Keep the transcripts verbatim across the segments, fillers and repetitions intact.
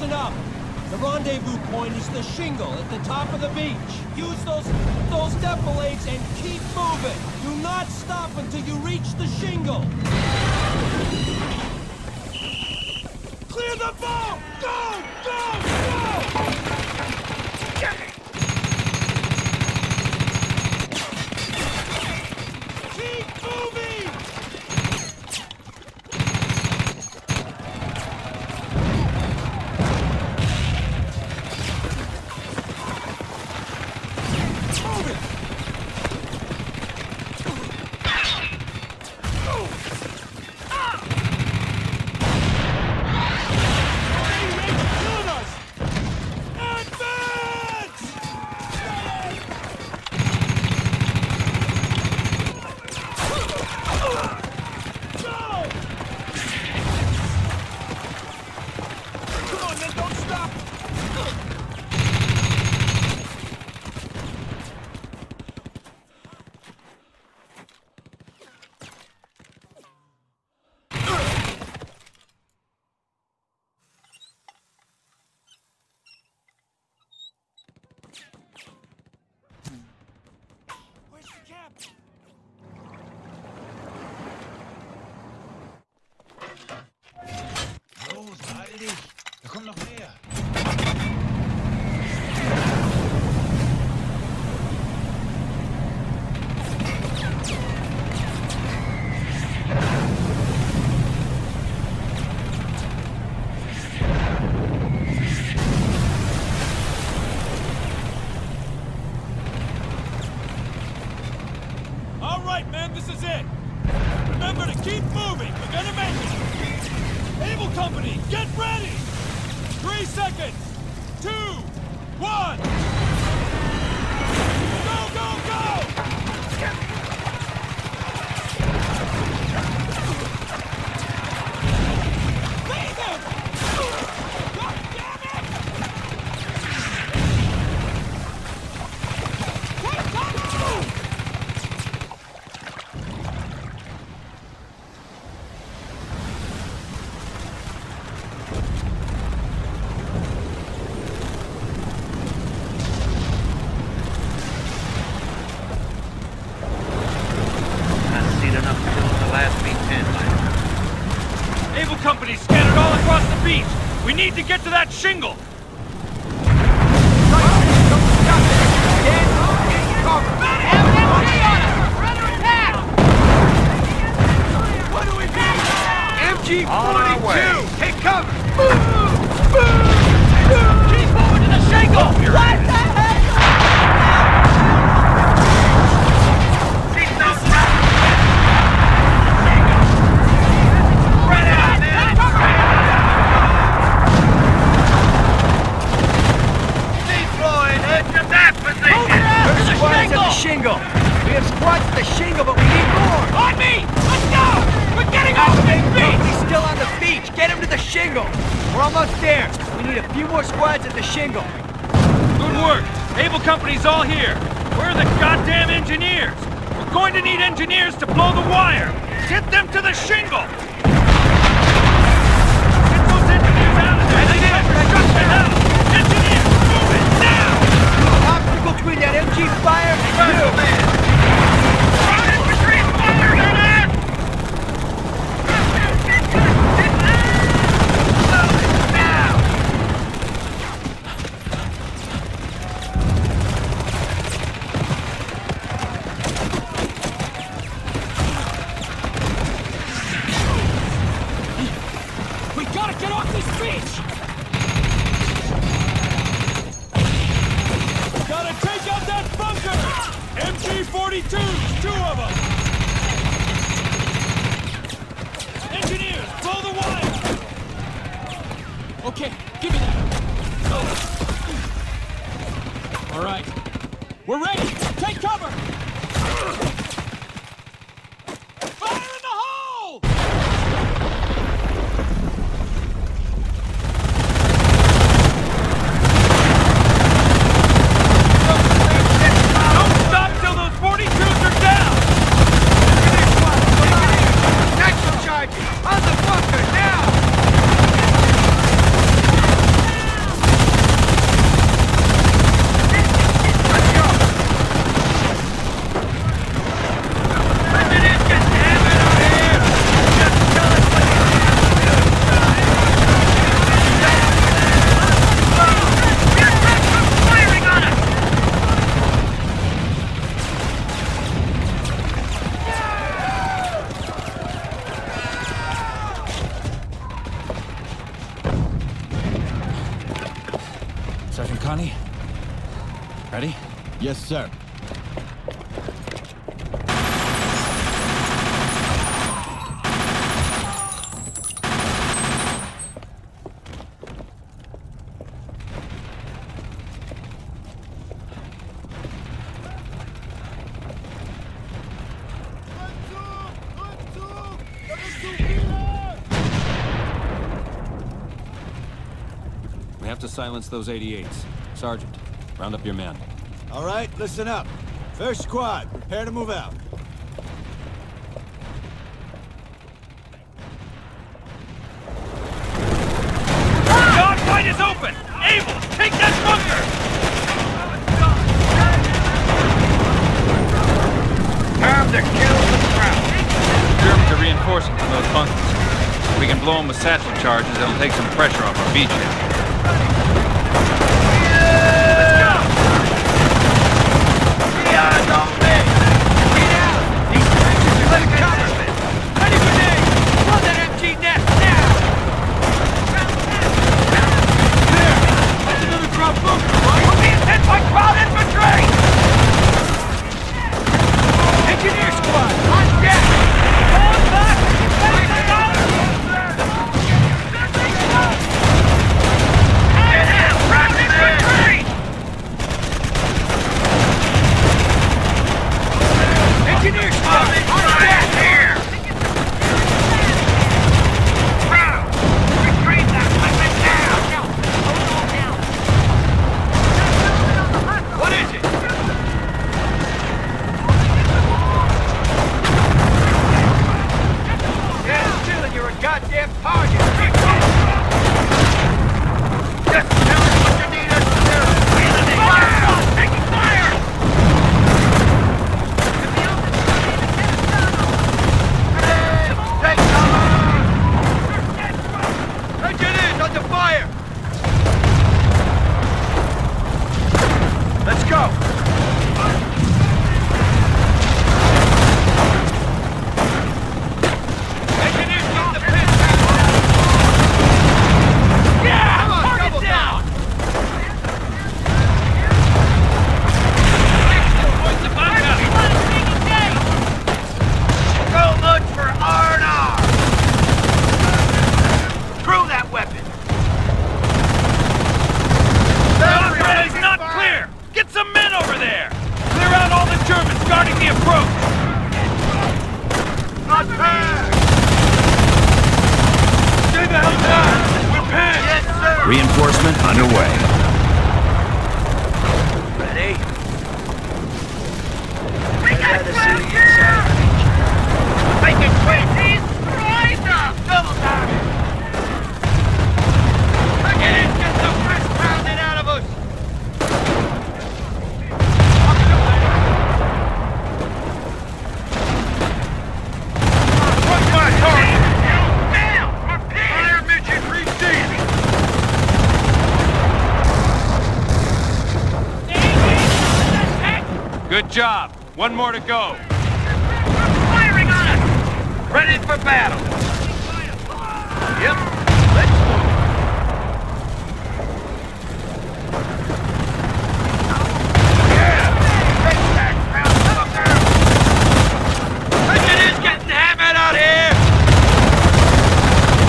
Listen up. The rendezvous point is the shingle at the top of the beach. Use those, those defilades and keep moving. Do not stop until you reach the shingle. Clear the boat! Go! Go! Go! Get it! To get to that shingle! M G forty-two! Take cover! Move! Move! Keep moving to the shingle! What the heck? Keep those rounds! Spread it out! The shingle. We have squatched the shingle, but we need more. On me! Let's go! We're getting off the beach! He's still on the beach. Get him to the shingle. We're almost there. We need a few more squads at the shingle. Good work. Able Company's all here. Where are the goddamn engineers? We're going to need engineers to blow the wire. Get them to the shingle! Get those engineers out of there! Engineers, shut the hell! Engineers, move it now! Obstacle between that M G fire and you! Ground infantry, fire your ass! Slow it down! We gotta get off this beach! Take out that bunker! M G forty-twos, two of them! Engineers, blow the wire! Okay, give me that! Oh. All right. We're ready! Take cover! Fire in the hole! On the bunker, now! Connie? Ready? Yes, sir. We have to silence those eighty-eights. Sergeant, round up your men. All right, listen up. First squad, prepare to move out. Dogfight is open! Able, take that bunker! Time to kill the crowd. Germans are reinforcing from those bunkers. If we can blow them with satchel charges, it'll take some pressure off our beachhead. Reinforcement underway. Ready? We got ground here! Make it quick! Destroy them! Double time! Look at it! Get the first pounded out of us! What's my target? Good job. One more to go. They're firing on us! Ready for battle. Yep. Let's move. Yeah! Take that crowd. Engineers getting hammered out here!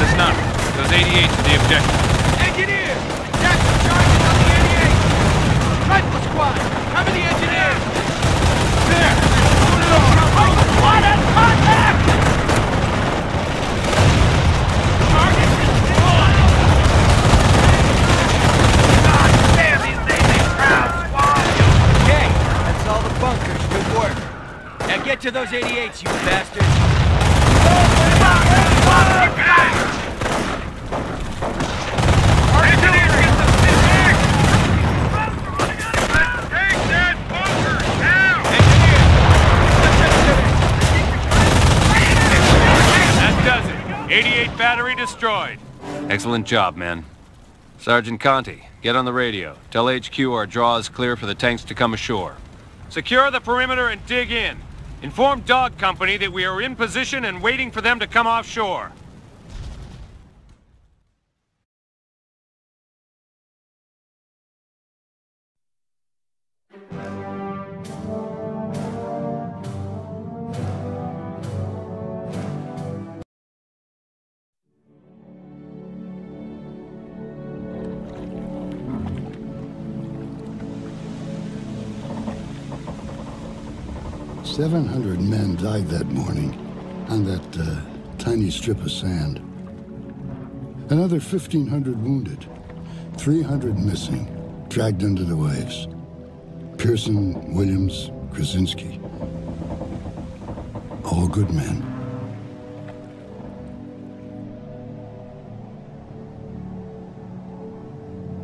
This not. Those eighty-eights are the objective. Engineers! Attack the charges on the eighty-eights! Rifle squad! Cover the engineers! Get to those eighty-eights, you bastards! That does it! eighty-eight battery destroyed! Excellent job, men. Sergeant Conti, get on the radio. Tell H Q our draw is clear for the tanks to come ashore. Secure the perimeter and dig in. Inform Dog Company that we are in position and waiting for them to come offshore. seven hundred men died that morning on that uh, tiny strip of sand. Another fifteen hundred wounded, three hundred missing, dragged under the waves. Pearson, Williams, Krasinski. All good men.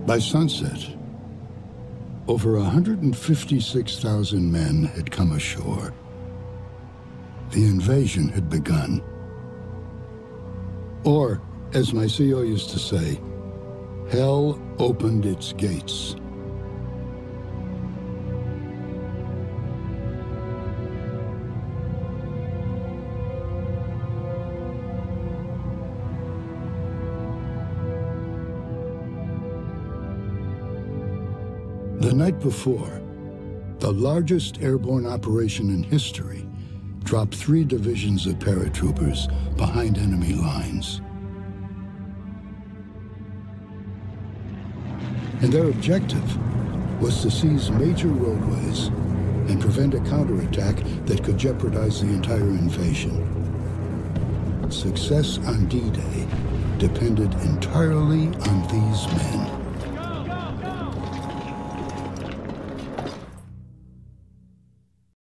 By sunset, over one hundred fifty-six thousand men had come ashore. The invasion had begun. Or, as my C O used to say, hell opened its gates. The night before, the largest airborne operation in history dropped three divisions of paratroopers behind enemy lines. And their objective was to seize major roadways and prevent a counterattack that could jeopardize the entire invasion. Success on D-Day depended entirely on these men.